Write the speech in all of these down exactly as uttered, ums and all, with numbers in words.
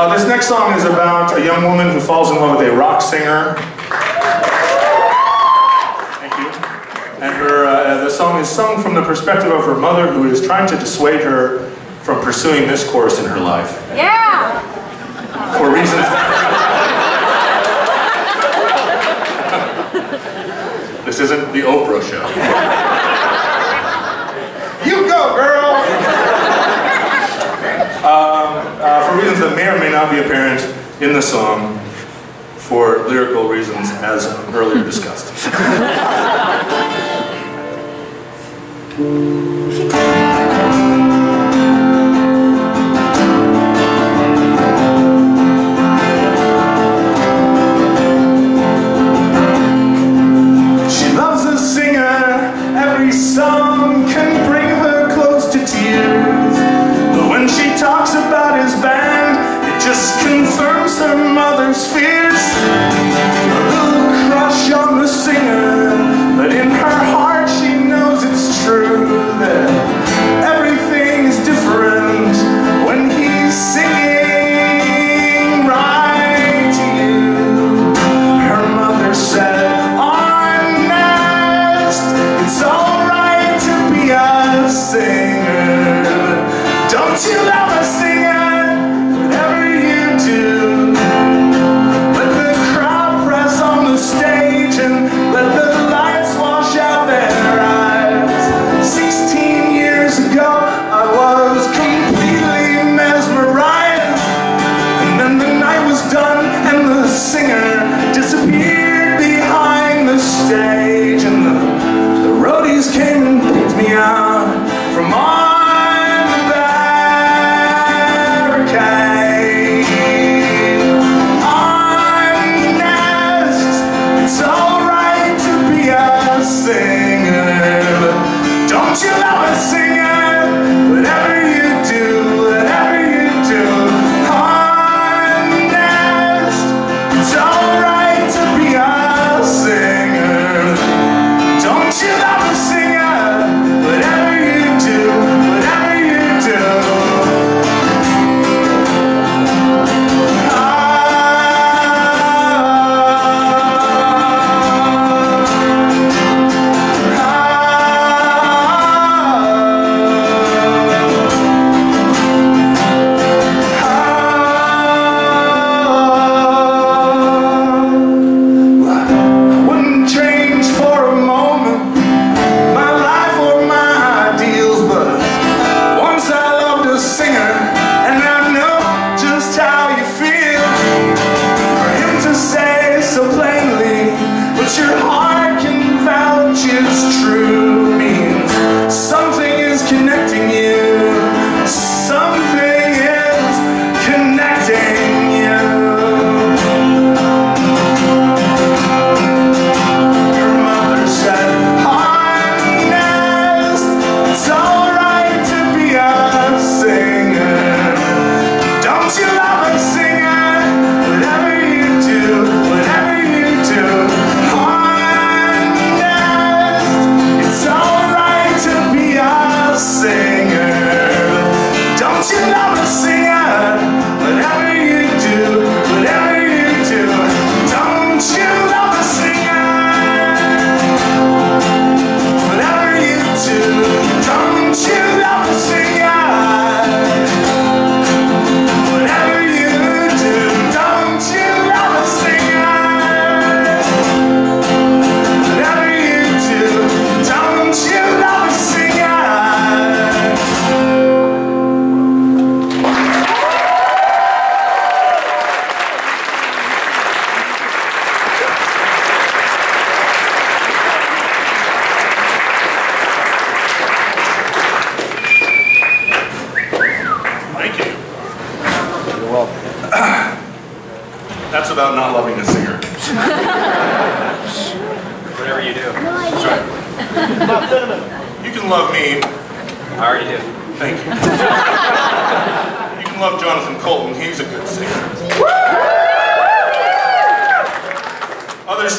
Uh, this next song is about a young woman who falls in love with a rock singer. Thank you. And her, uh, the song is sung from the perspective of her mother, who is trying to dissuade her from pursuing this course in her life. Yeah! For reasons... This isn't the Oprah show. You go, girl! um, uh, for reasons that may or may not be apparent in the song, for lyrical reasons as earlier discussed.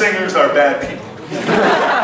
Singers are bad people.